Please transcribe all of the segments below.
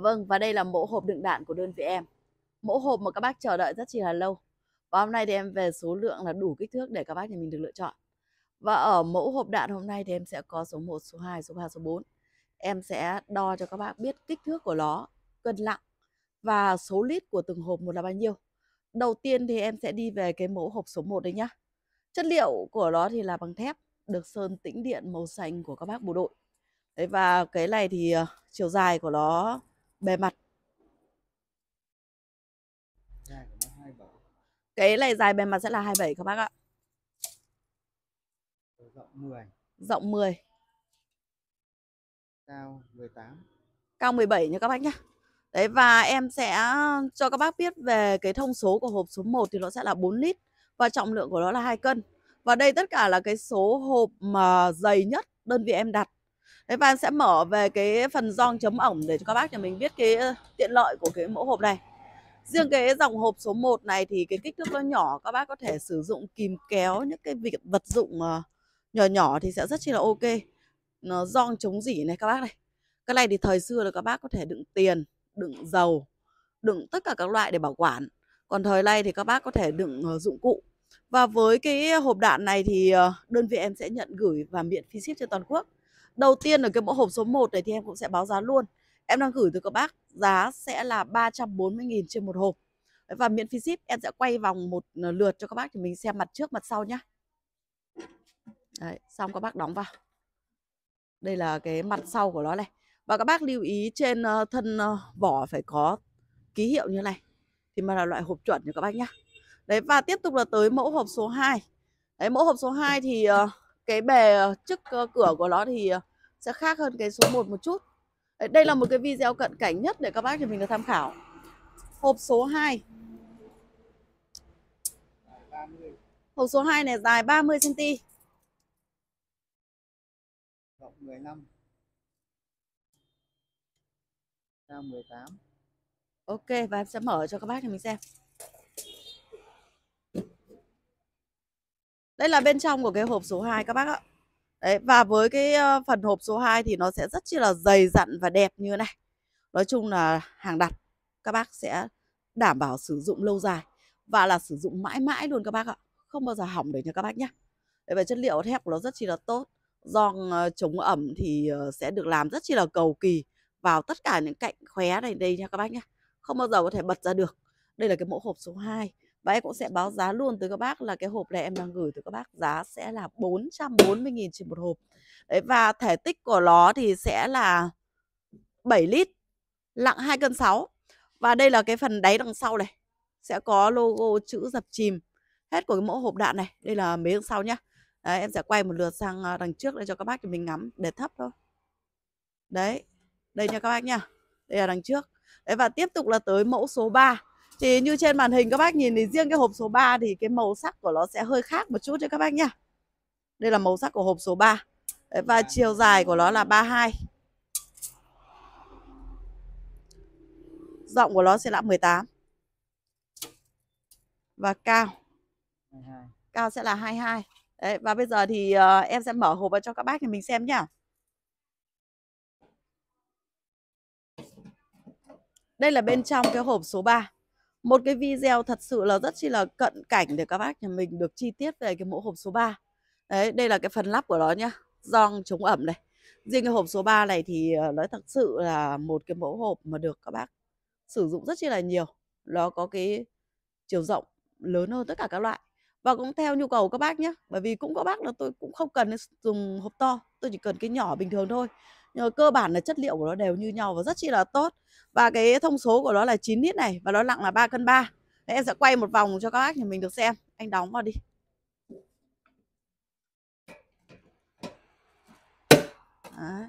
Vâng, và đây là mẫu hộp đựng đạn của đơn vị em. Mẫu hộp mà các bác chờ đợi rất chỉ là lâu. Và hôm nay thì em về số lượng là đủ kích thước để các bác nhà mình được lựa chọn. Và ở mẫu hộp đạn hôm nay thì em sẽ có số 1, số 2, số 3, số 4. Em sẽ đo cho các bác biết kích thước của nó, cân nặng và số lít của từng hộp một là bao nhiêu. Đầu tiên thì em sẽ đi về cái mẫu hộp số 1 đấy nhá. Chất liệu của nó thì là bằng thép, được sơn tĩnh điện màu xanh của các bác bộ đội. Đấy, và cái này thì chiều dài của nó bề mặt. Cái này dài bề mặt sẽ là 27 các bác ạ. Rộng 10. Rộng 10. Cao 18. Cao 17 nha các bác nhá. Đấy, và em sẽ cho các bác biết về cái thông số của hộp số 1 thì nó sẽ là 4 lít và trọng lượng của nó là 2 cân. Và đây tất cả là cái số hộp mà dày nhất đơn vị em đặt. Đấy, và em sẽ mở về cái phần gioăng chấm ổng để cho các bác nhà mình biết cái tiện lợi của cái mẫu hộp này. Riêng cái dòng hộp số 1 này thì cái kích thước nó nhỏ, các bác có thể sử dụng kìm kéo những cái vật dụng nhỏ nhỏ thì sẽ rất chi là ok. Nó gioăng chống rỉ này các bác này. Cái này thì thời xưa là các bác có thể đựng tiền, đựng dầu, đựng tất cả các loại để bảo quản. Còn thời nay thì các bác có thể đựng dụng cụ. Và với cái hộp đạn này thì đơn vị em sẽ nhận gửi và miễn phí ship trên toàn quốc. Đầu tiên ở cái mẫu hộp số 1 này thì em cũng sẽ báo giá luôn. Em đang gửi từ các bác giá sẽ là 340.000 trên một hộp. Và miễn phí ship. Em sẽ quay vòng một lượt cho các bác thì mình xem mặt trước mặt sau nhá. Đấy, xong các bác đóng vào. Đây là cái mặt sau của nó này. Và các bác lưu ý trên thân vỏ phải có ký hiệu như này thì mà là loại hộp chuẩn nha các bác nhá. Đấy, và tiếp tục là tới mẫu hộp số 2. Đấy, mẫu hộp số 2 thì cái bề trước cửa của nó thì sẽ khác hơn cái số 1 một chút. Đấy, đây là một cái video cận cảnh nhất để các bác thì mình được tham khảo. Hộp số 2. Hộp số 2 này dài 30 cm. Rộng 15. Cao 18. Ok, và em sẽ mở cho các bác thì mình xem. Đây là bên trong của cái hộp số 2 các bác ạ. Đấy, và với cái phần hộp số 2 thì nó sẽ rất chi là dày dặn và đẹp như này. Nói chung là hàng đặt các bác sẽ đảm bảo sử dụng lâu dài và là sử dụng mãi mãi luôn các bác ạ. Không bao giờ hỏng được nha các bác nhé. Đấy, và chất liệu thép của nó rất chi là tốt. Gioăng chống ẩm thì sẽ được làm rất chi là cầu kỳ vào tất cả những cạnh khóe này đây nha các bác nhé. Không bao giờ có thể bật ra được. Đây là cái mẫu hộp số 2. Và em cũng sẽ báo giá luôn tới các bác là cái hộp này em đang gửi tới các bác giá sẽ là 440.000 trên một hộp. Đấy, và thể tích của nó thì sẽ là 7 lít, nặng 2,6 cân. Và đây là cái phần đáy đằng sau này. Sẽ có logo chữ dập chìm. Hết của cái mẫu hộp đạn này. Đây là mấy đằng sau nhá. Đấy, em sẽ quay một lượt sang đằng trước để cho các bác thì mình ngắm để thấp thôi. Đấy, đây nha các bác nha. Đây là đằng trước. Đấy, và tiếp tục là tới mẫu số 3. Thì như trên màn hình các bác nhìn thì riêng cái hộp số 3 thì cái màu sắc của nó sẽ hơi khác một chút cho các bác nhá. Đây là màu sắc của hộp số 3. Đấy, và chiều dài của nó là 32. Rộng của nó sẽ là 18. Và cao. Cao sẽ là 22. Đấy, và bây giờ thì em sẽ mở hộp ra cho các bác thì mình xem nhá. Đây là bên trong cái hộp số 3. Một cái video thật sự là rất chi là cận cảnh để các bác nhà mình được chi tiết về cái mẫu hộp số 3. Đấy, đây là cái phần lắp của nó nhá. Gioăng chống ẩm này. Riêng cái hộp số 3 này thì nó thật sự là một cái mẫu hộp mà được các bác sử dụng rất chi là nhiều. Nó có cái chiều rộng lớn hơn tất cả các loại. Và cũng theo nhu cầu các bác nhé. Bởi vì cũng có bác là tôi cũng không cần dùng hộp to. Tôi chỉ cần cái nhỏ bình thường thôi. Nhưng mà cơ bản là chất liệu của nó đều như nhau và rất chi là tốt. Và cái thông số của nó là 9 lít này. Và nó nặng là 3,3 cân. Đấy, em sẽ quay một vòng cho các bác nhà mình được xem. Anh đóng vào đi. Đấy.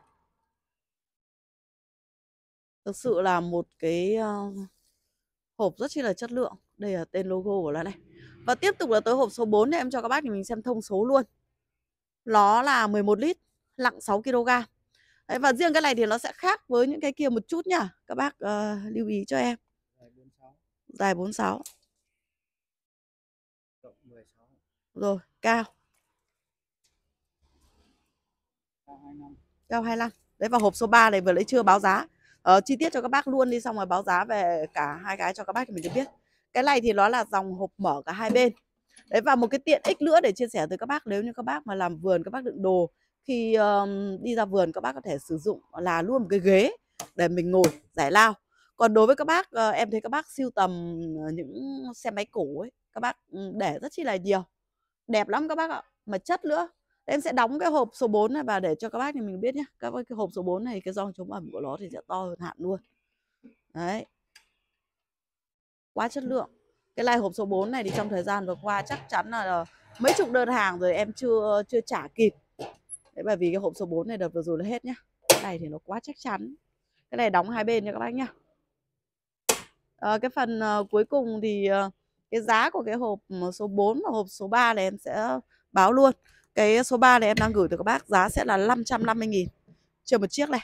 Thực sự là một cái hộp rất chi là chất lượng. Đây là tên logo của nó này. Và tiếp tục là tới hộp số 4 này, em cho các bác thì mình xem thông số luôn. Nó là 11 lít, nặng 6 kg. Đấy, và riêng cái này thì nó sẽ khác với những cái kia một chút nhá. Các bác lưu ý cho em. Dài 46. Rộng 16. Rồi, cao. Cao 25. Đấy, và hộp số 3 này vừa nãy chưa báo giá. chi tiết cho các bác luôn đi, xong rồi báo giá về cả hai cái cho các bác thì mình được biết. Cái này thì nó là dòng hộp mở cả hai bên. Đấy, và một cái tiện ích nữa để chia sẻ tới các bác, nếu như các bác mà làm vườn, các bác đựng đồ, khi đi ra vườn các bác có thể sử dụng là luôn một cái ghế để mình ngồi giải lao. Còn đối với các bác, em thấy các bác sưu tầm những xe máy cũ ấy, các bác để rất chi là nhiều, đẹp lắm các bác ạ, mà chất nữa. Em sẽ đóng cái hộp số 4 này và để cho các bác thì mình biết nhé. Các cái hộp số 4 này, cái gioăng chống ẩm của nó thì sẽ to hơn hạn luôn. Đấy, quá chất lượng. Cái này hộp số 4 này thì trong thời gian vừa qua chắc chắn là mấy chục đơn hàng rồi em chưa trả kịp. Đấy, bởi vì cái hộp số 4 này đợt vừa rồi là hết nhá. Cái này thì nó quá chắc chắn. Cái này đóng hai bên nha các bác nhá. Cái phần cuối cùng thì cái giá của cái hộp số 4 và hộp số 3 này em sẽ báo luôn. Cái số 3 này em đang gửi từ các bác giá sẽ là 550.000 trên một chiếc này.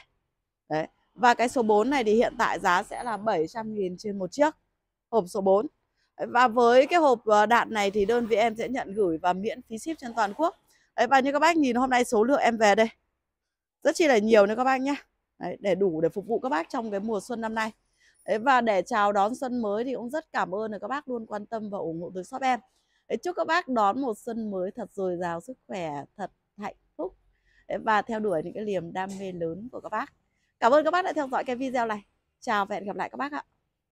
Đấy. Và cái số 4 này thì hiện tại giá sẽ là 700.000 trên một chiếc, hộp số 4. Và với cái hộp đạn này thì đơn vị em sẽ nhận gửi và miễn phí ship trên toàn quốc. Đấy, và như các bác nhìn hôm nay số lượng em về đây rất chi là nhiều nữa các bác nhé. Đấy, để đủ để phục vụ các bác trong cái mùa xuân năm nay. Đấy, và để chào đón xuân mới thì cũng rất cảm ơn các bác luôn quan tâm và ủng hộ tới shop em. Đấy, chúc các bác đón một xuân mới thật dồi dào sức khỏe, thật hạnh phúc. Đấy, và theo đuổi những cái niềm đam mê lớn của các bác. Cảm ơn các bác đã theo dõi cái video này. Chào và hẹn gặp lại các bác ạ.